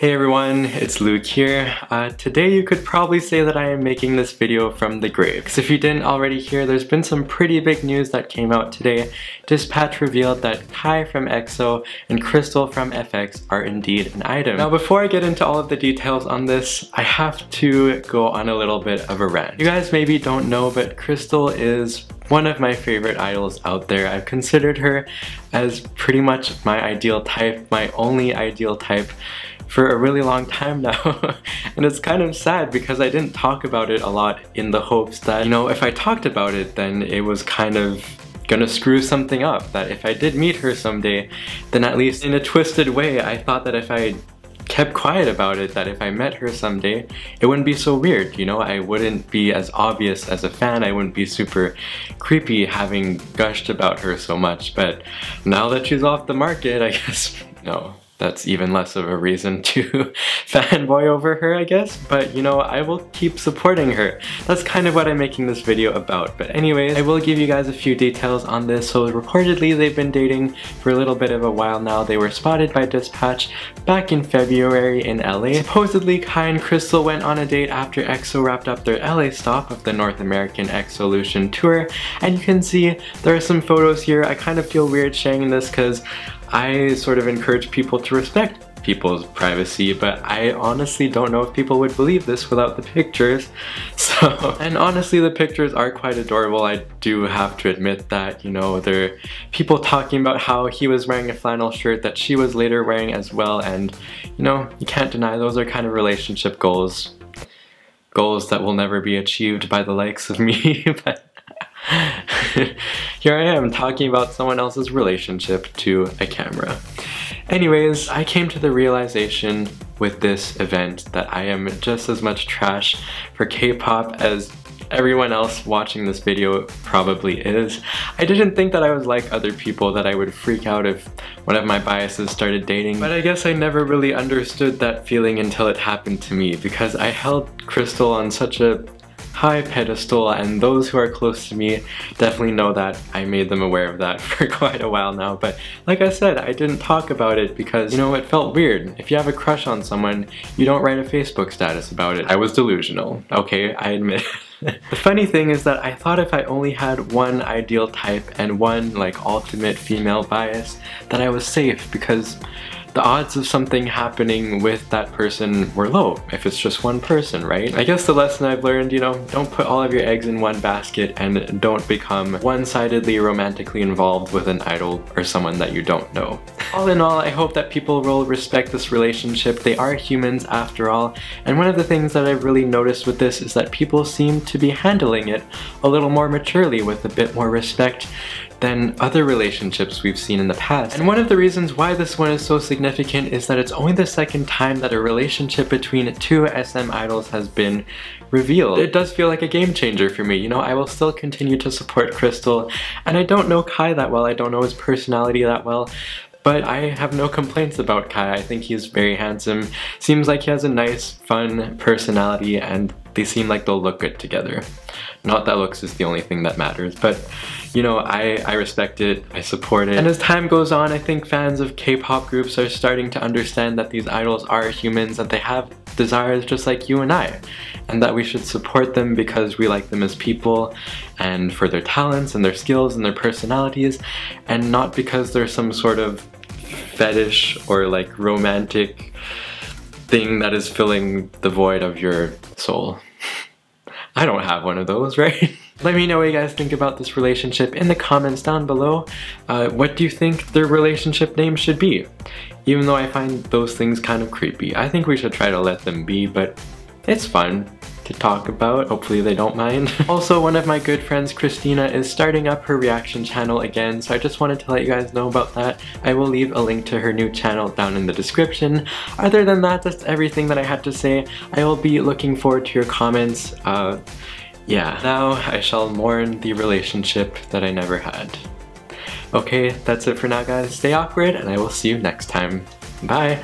Hey everyone, it's Luke here. Today you could probably say that I am making this video from the grave. Because if you didn't already hear, there's been some pretty big news that came out today. Dispatch revealed that Kai from EXO and Krystal from FX are indeed an item. Now before I get into all of the details on this, I have to go on a little bit of a rant. You guys maybe don't know, but Krystal is one of my favorite idols out there. I've considered her as pretty much my ideal type, my only ideal type, for a really long time now. And it's kind of sad because I didn't talk about it a lot in the hopes that, you know, if I talked about it, then it was kind of gonna screw something up. That if I did meet her someday, then at least in a twisted way, I thought that if I kept quiet about it, that if I met her someday, it wouldn't be so weird, you know? I wouldn't be as obvious as a fan, I wouldn't be super creepy having gushed about her so much. But now that she's off the market, I guess, no. That's even less of a reason to fanboy over her, I guess, but you know, I will keep supporting her. That's kind of what I'm making this video about. But anyways, I will give you guys a few details on this. So reportedly, they've been dating for a little bit of a while now. They were spotted by Dispatch back in February in LA. Supposedly, Kai and Krystal went on a date after EXO wrapped up their LA stop of the North American Exolution tour. And you can see there are some photos here. I kind of feel weird sharing this because I sort of encourage people to respect people's privacy, but I honestly don't know if people would believe this without the pictures. So, and honestly, the pictures are quite adorable. I do have to admit that, you know, there are people talking about how he was wearing a flannel shirt that she was later wearing as well, and you know, you can't deny those are kind of relationship goals. Goals that will never be achieved by the likes of me, but here I am talking about someone else's relationship to a camera. Anyways, I came to the realization with this event that I am just as much trash for K-pop as everyone else watching this video probably is. I didn't think that I was like other people, that I would freak out if one of my biases started dating, but I guess I never really understood that feeling until it happened to me, because I held Krystal on such a high pedestal, and those who are close to me definitely know that. I made them aware of that for quite a while now, but like I said, I didn't talk about it because, you know, it felt weird. If you have a crush on someone, you don't write a Facebook status about it. I was delusional, okay, I admit. The funny thing is that I thought if I only had one ideal type and one like ultimate female bias, that I was safe, because the odds of something happening with that person were low, if it's just one person, right? I guess the lesson I've learned, you know, don't put all of your eggs in one basket and don't become one-sidedly romantically involved with an idol or someone that you don't know. All in all, I hope that people will respect this relationship. They are humans after all, and one of the things that I've really noticed with this is that people seem to be handling it a little more maturely, with a bit more respect than other relationships we've seen in the past. And one of the reasons why this one is so significant is that it's only the second time that a relationship between two SM idols has been revealed. It does feel like a game changer for me, you know? I will still continue to support Krystal, and I don't know Kai that well, I don't know his personality that well, but I have no complaints about Kai. I think he's very handsome, seems like he has a nice, fun personality, and they seem like they'll look good together. Not that looks is the only thing that matters, but you know, I respect it, I support it. And as time goes on, I think fans of K-pop groups are starting to understand that these idols are humans, that they have desires just like you and I, and that we should support them because we like them as people and for their talents and their skills and their personalities, and not because they're some sort of fetish or like romantic thing that is filling the void of your soul. I don't have one of those, right? Let me know what you guys think about this relationship in the comments down below. What do you think their relationship name should be? Even though I find those things kind of creepy. I think we should try to let them be, but it's fun to talk about. Hopefully they don't mind. Also, one of my good friends, Cristina, is starting up her reaction channel again, so I just wanted to let you guys know about that. I will leave a link to her new channel down in the description. Other than that, that's everything that I had to say. I will be looking forward to your comments. Yeah. Now I shall mourn the relationship that I never had. Okay, that's it for now, guys. Stay awkward, and I will see you next time. Bye!